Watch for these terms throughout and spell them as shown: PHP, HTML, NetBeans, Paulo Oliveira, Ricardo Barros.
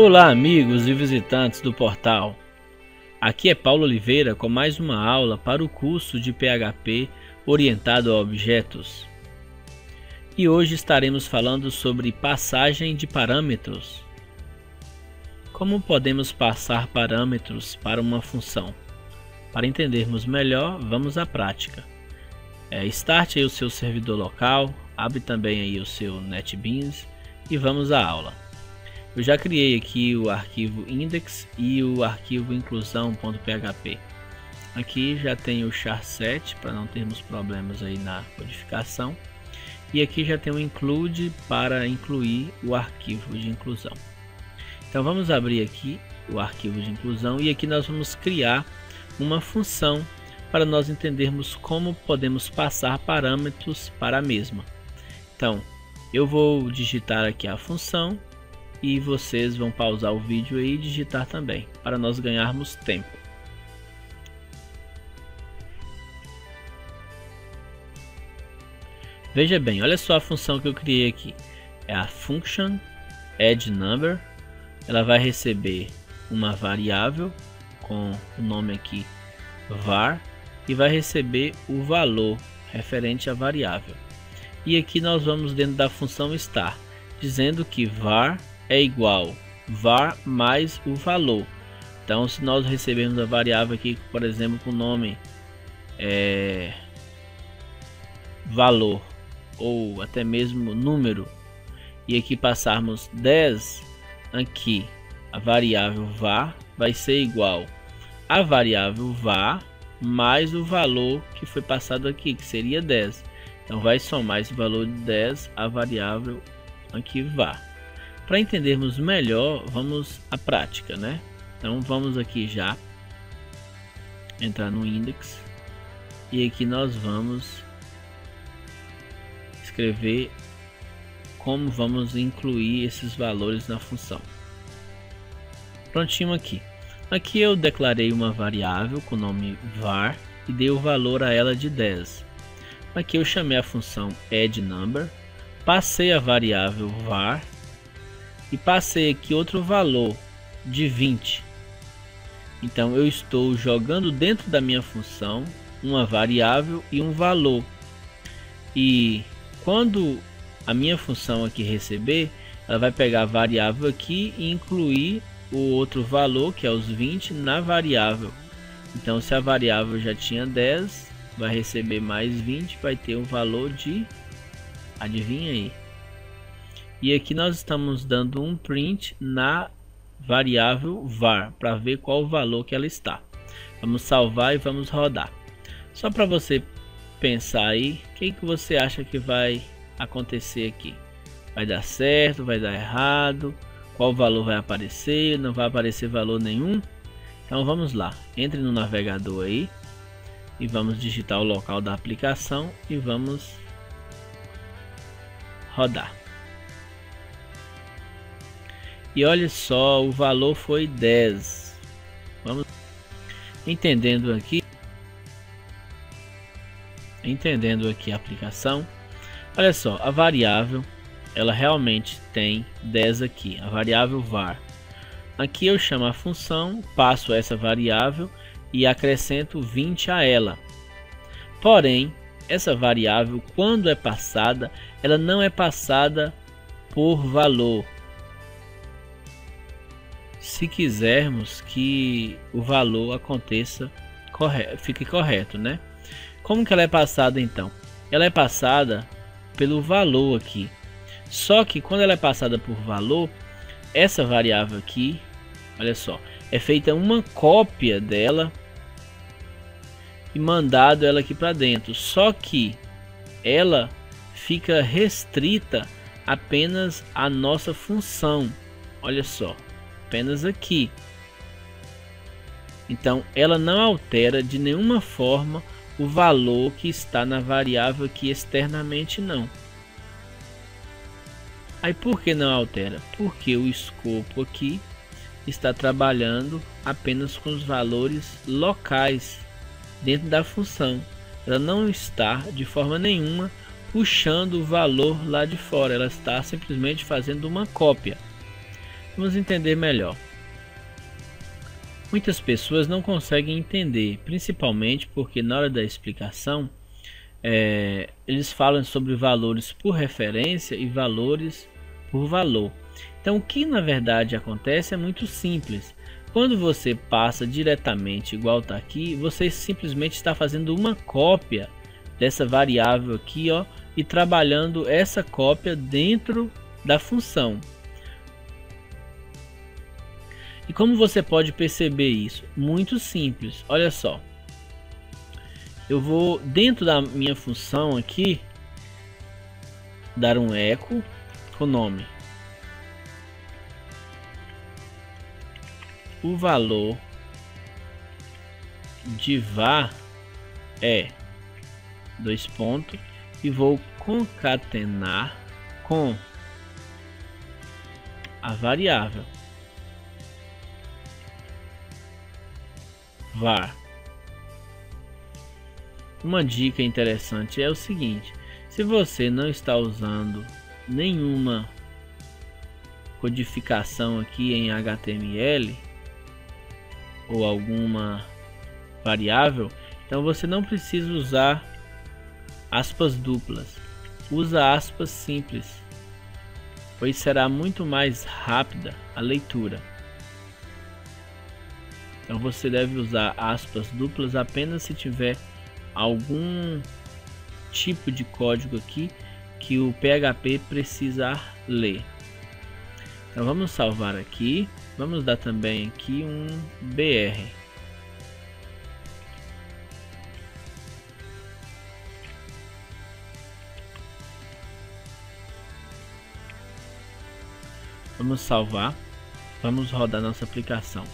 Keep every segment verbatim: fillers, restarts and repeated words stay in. Olá amigos e visitantes do portal, aqui é Paulo Oliveira com mais uma aula para o curso de P H P orientado a objetos. E hoje estaremos falando sobre passagem de parâmetros. Como podemos passar parâmetros para uma função? Para entendermos melhor, vamos à prática. É, start aí o seu servidor local, abre também aí o seu NetBeans e vamos à aula. Eu já criei aqui o arquivo index e o arquivo inclusão ponto P H P. Aqui já tem o char sete para não termos problemas aí na codificação. E aqui já tem o include para incluir o arquivo de inclusão. Então vamos abrir aqui o arquivo de inclusão e aqui nós vamos criar uma função para nós entendermos como podemos passar parâmetros para a mesma. Então eu vou digitar aqui a função. E vocês vão pausar o vídeo aí e digitar também, para nós ganharmos tempo. Veja bem, olha só a função que eu criei aqui. É a function addNumber. Ela vai receber uma variável com o nome aqui var e vai receber o valor referente à variável. E aqui nós vamos dentro da função star, dizendo que var é igual var mais o valor. Então se nós recebemos a variável aqui, por exemplo, com o nome é, valor ou até mesmo número, e aqui passarmos dez, aqui a variável var vai ser igual a variável var mais o valor que foi passado aqui, que seria dez. Então vai somar esse valor de dez a variável aqui var. Para entendermos melhor, vamos à prática, né? Então vamos aqui já entrar no index e aqui nós vamos escrever como vamos incluir esses valores na função. Prontinho aqui. Aqui eu declarei uma variável com o nome var e dei o valor a ela de dez. Aqui eu chamei a função addNumber, passei a variável var e passei aqui outro valor de vinte. Então eu estou jogando dentro da minha função uma variável e um valor. E quando a minha função aqui receber, ela vai pegar a variável aqui e incluir o outro valor, que é os vinte, na variável. Então se a variável já tinha dez, vai receber mais vinte, vai ter um valor de, adivinha aí. E aqui nós estamos dando um print na variável var para ver qual o valor que ela está. Vamos salvar e vamos rodar. Só para você pensar aí, o que, que você acha que vai acontecer aqui? Vai dar certo? Vai dar errado? Qual valor vai aparecer? Não vai aparecer valor nenhum? Então vamos lá. Entre no navegador aí e vamos digitar o local da aplicação e vamos rodar. E olha só, o valor foi dez. Vamos entendendo aqui entendendo aqui a aplicação. Olha só, a variável, ela realmente tem dez aqui, a variável var. Aqui eu chamo a função, passo essa variável e acrescento vinte a ela. Porém, essa variável, quando é passada, ela não é passada por valor. Se quisermos que o valor aconteça correto, fique correto, né? Como que ela é passada então? Ela é passada pelo valor aqui. Só que quando ela é passada por valor, essa variável aqui, olha só, é feita uma cópia dela e mandado ela aqui para dentro. Só que ela fica restrita apenas à nossa função. Olha só, apenas aqui. Então ela não altera de nenhuma forma o valor que está na variável aqui externamente, não. Aí por que não altera? Porque o escopo aqui está trabalhando apenas com os valores locais dentro da função. Ela não está de forma nenhuma puxando o valor lá de fora, ela está simplesmente fazendo uma cópia. Vamos entender melhor. Muitas pessoas não conseguem entender, principalmente porque na hora da explicação é, eles falam sobre valores por referência e valores por valor. Então o que na verdade acontece é muito simples. Quando você passa diretamente igual está aqui, você simplesmente está fazendo uma cópia dessa variável aqui, ó, e trabalhando essa cópia dentro da função. E como você pode perceber isso? Muito simples, olha só. Eu vou dentro da minha função aqui dar um eco com o nome. O valor de var é dois pontos e vou concatenar com a variável var. Uma dica interessante é o seguinte: se você não está usando nenhuma codificação aqui em H T M L ou alguma variável, então você não precisa usar aspas duplas, usa aspas simples, pois será muito mais rápida a leitura. Então você deve usar aspas duplas apenas se tiver algum tipo de código aqui que o P H P precisa ler. Então vamos salvar aqui, vamos dar também aqui um B R. Vamos salvar, vamos rodar nossa aplicação.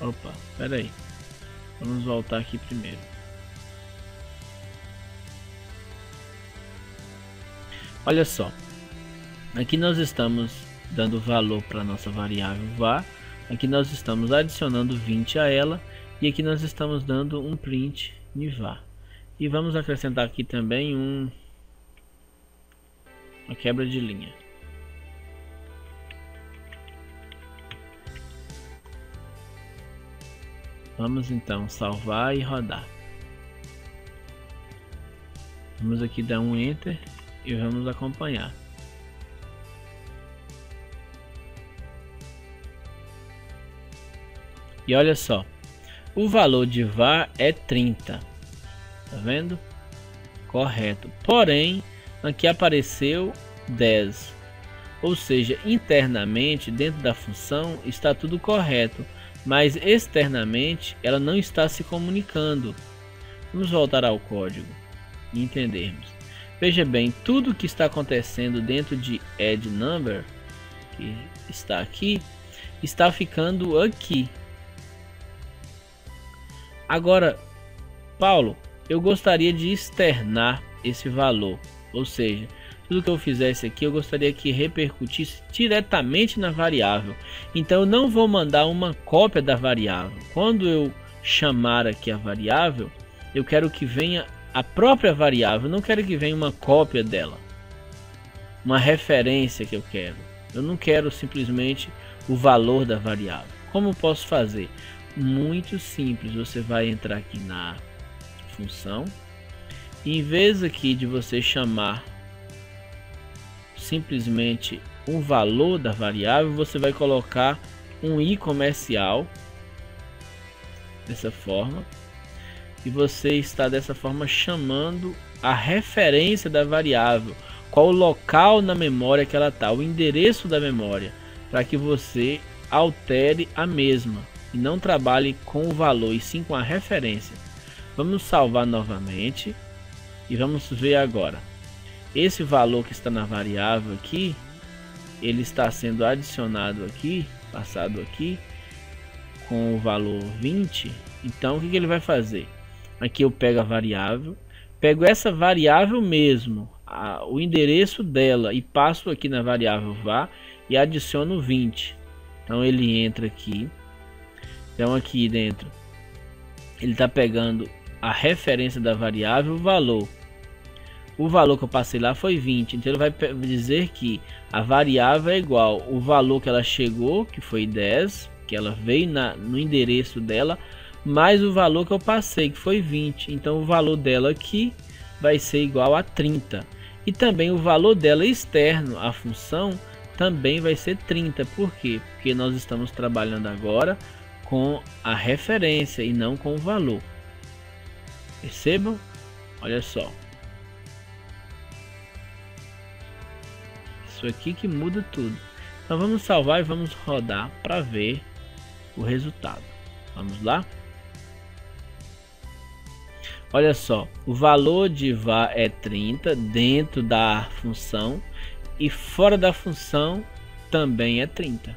Opa, espera aí. Vamos voltar aqui primeiro. Olha só. Aqui nós estamos dando valor para nossa variável var. Aqui nós estamos adicionando vinte a ela. E aqui nós estamos dando um print em var. E vamos acrescentar aqui também um... uma quebra de linha. Vamos então salvar e rodar. Vamos aqui dar um enter e vamos acompanhar. E olha só, o valor de var é trinta, tá vendo? Correto. Porém, aqui apareceu dez, ou seja, internamente dentro da função está tudo correto. Mas externamente ela não está se comunicando. Vamos voltar ao código e entendermos. Veja bem, tudo que está acontecendo dentro de add number, que está aqui, está ficando aqui. Agora, Paulo, eu gostaria de externar esse valor. Ou seja, tudo que eu fizesse aqui eu gostaria que repercutisse diretamente na variável. Então eu não vou mandar uma cópia da variável. Quando eu chamar aqui a variável, eu quero que venha a própria variável, não quero que venha uma cópia dela, uma referência que eu quero. Eu não quero simplesmente o valor da variável. Como eu posso fazer? Muito simples, você vai entrar aqui na função e em vez aqui de você chamar simplesmente um valor da variável, você vai colocar um i comercial dessa forma e você está dessa forma chamando a referência da variável, qual o local na memória que ela está, o endereço da memória, para que você altere a mesma e não trabalhe com o valor e sim com a referência. Vamos salvar novamente e vamos ver agora. Esse valor que está na variável aqui, ele está sendo adicionado aqui, passado aqui, com o valor vinte. Então o que ele vai fazer? Aqui eu pego a variável, pego essa variável mesmo, a, o endereço dela, e passo aqui na variável var e adiciono vinte. Então ele entra aqui, então aqui dentro ele está pegando a referência da variável valor. o valor que eu passei lá foi vinte, então ele vai dizer que a variável é igual o valor que ela chegou, que foi dez, que ela veio na, no endereço dela, mais o valor que eu passei, que foi vinte, então o valor dela aqui vai ser igual a trinta, e também o valor dela externo, a função, também vai ser trinta. Por quê? Porque nós estamos trabalhando agora com a referência e não com o valor. Percebam? Olha só. Isso aqui que muda tudo. Então vamos salvar e vamos rodar para ver o resultado. Vamos lá? Olha só, o valor de var é trinta dentro da função. E fora da função também é trinta.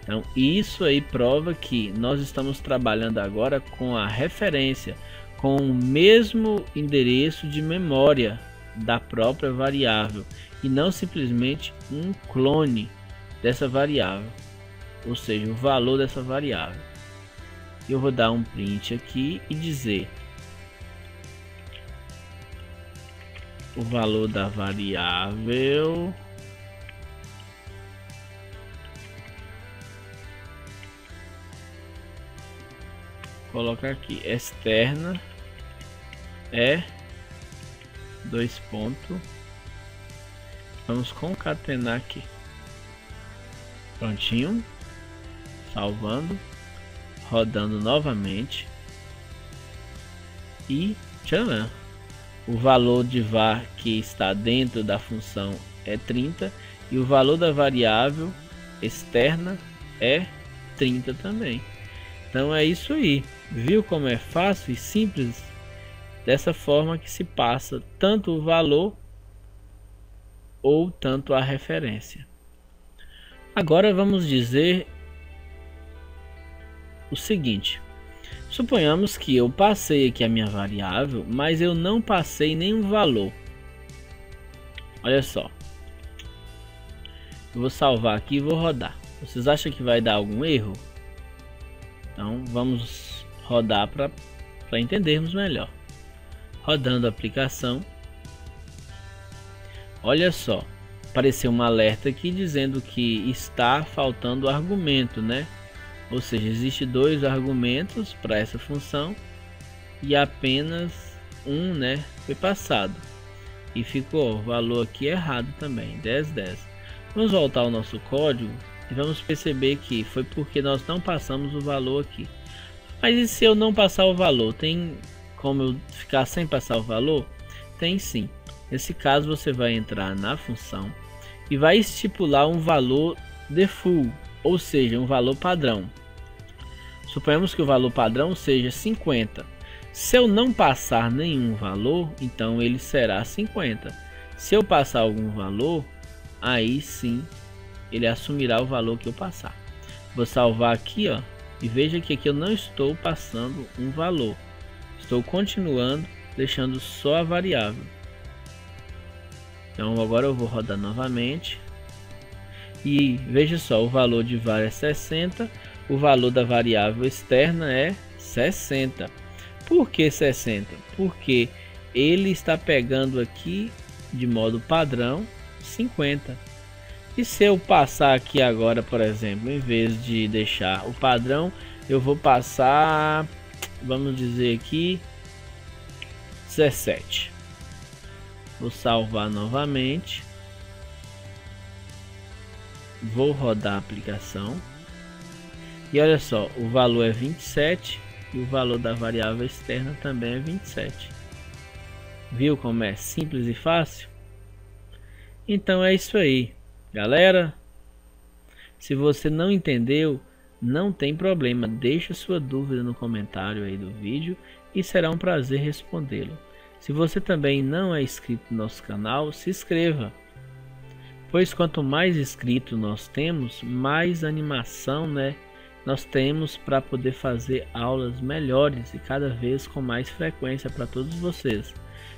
Então isso aí prova que nós estamos trabalhando agora com a referência, com o mesmo endereço de memória da própria variável e não simplesmente um clone dessa variável, ou seja, o valor dessa variável. Eu vou dar um print aqui e dizer o valor da variável colocar aqui externa é dois pontos, vamos concatenar aqui, prontinho, salvando, rodando novamente e tcharam. O valor de var que está dentro da função é trinta e o valor da variável externa é trinta também. Então é isso aí. Viu como é fácil e simples? Dessa forma que se passa tanto o valor ou tanto a referência. Agora vamos dizer o seguinte. Suponhamos que eu passei aqui a minha variável, mas eu não passei nenhum valor. Olha só. Eu vou salvar aqui e vou rodar. Vocês acham que vai dar algum erro? Então vamos rodar para para entendermos melhor. Rodando a aplicação. Olha só. Apareceu um alerta aqui dizendo que está faltando argumento, né? Ou seja, existe dois argumentos para essa função e apenas um, né, foi passado. E ficou o valor aqui errado também, dez, dez. Vamos voltar ao nosso código e vamos perceber que foi porque nós não passamos o valor aqui. Mas e se eu não passar o valor? Tem como eu ficar sem passar o valor? Tem sim. Nesse caso você vai entrar na função e vai estipular um valor default, ou seja, um valor padrão. Suponhamos que o valor padrão seja cinquenta. Se eu não passar nenhum valor, então ele será cinquenta. Se eu passar algum valor, aí sim ele assumirá o valor que eu passar. Vou salvar aqui, ó, e veja que aqui eu não estou passando um valor. Estou continuando, deixando só a variável. Então agora eu vou rodar novamente. E veja só, o valor de var é sessenta, o valor da variável externa é sessenta. Por que sessenta? Porque ele está pegando aqui de modo padrão cinquenta. E se eu passar aqui agora, por exemplo, em vez de deixar o padrão, eu vou passar, vamos dizer aqui, dezessete. Vou salvar novamente. Vou rodar a aplicação e olha só, o valor é vinte e sete e o valor da variável externa também é vinte e sete. Viu como é simples e fácil? Então é isso aí, galera. Se você não entendeu, não tem problema, deixa sua dúvida no comentário aí do vídeo e será um prazer respondê-lo. Se você também não é inscrito no nosso canal, se inscreva, pois quanto mais inscritos nós temos, mais animação, né, nós temos para poder fazer aulas melhores e cada vez com mais frequência para todos vocês.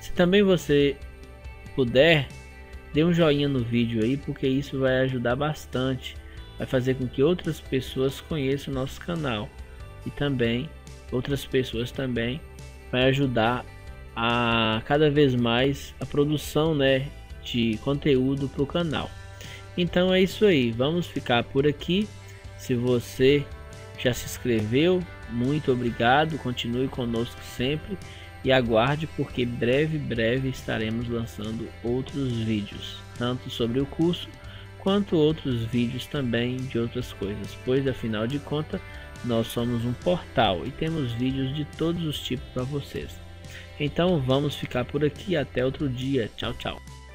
Se também você puder, dê um joinha no vídeo aí, porque isso vai ajudar bastante, vai fazer com que outras pessoas conheçam o nosso canal e também outras pessoas também vai ajudar a cada vez mais a produção, né, de conteúdo para o canal. Então é isso aí, vamos ficar por aqui. Se você já se inscreveu, muito obrigado, continue conosco sempre e aguarde, porque breve breve estaremos lançando outros vídeos, tanto sobre o curso quanto outros vídeos também de outras coisas, pois afinal de contas nós somos um portal e temos vídeos de todos os tipos para vocês. Então vamos ficar por aqui, até outro dia, tchau tchau.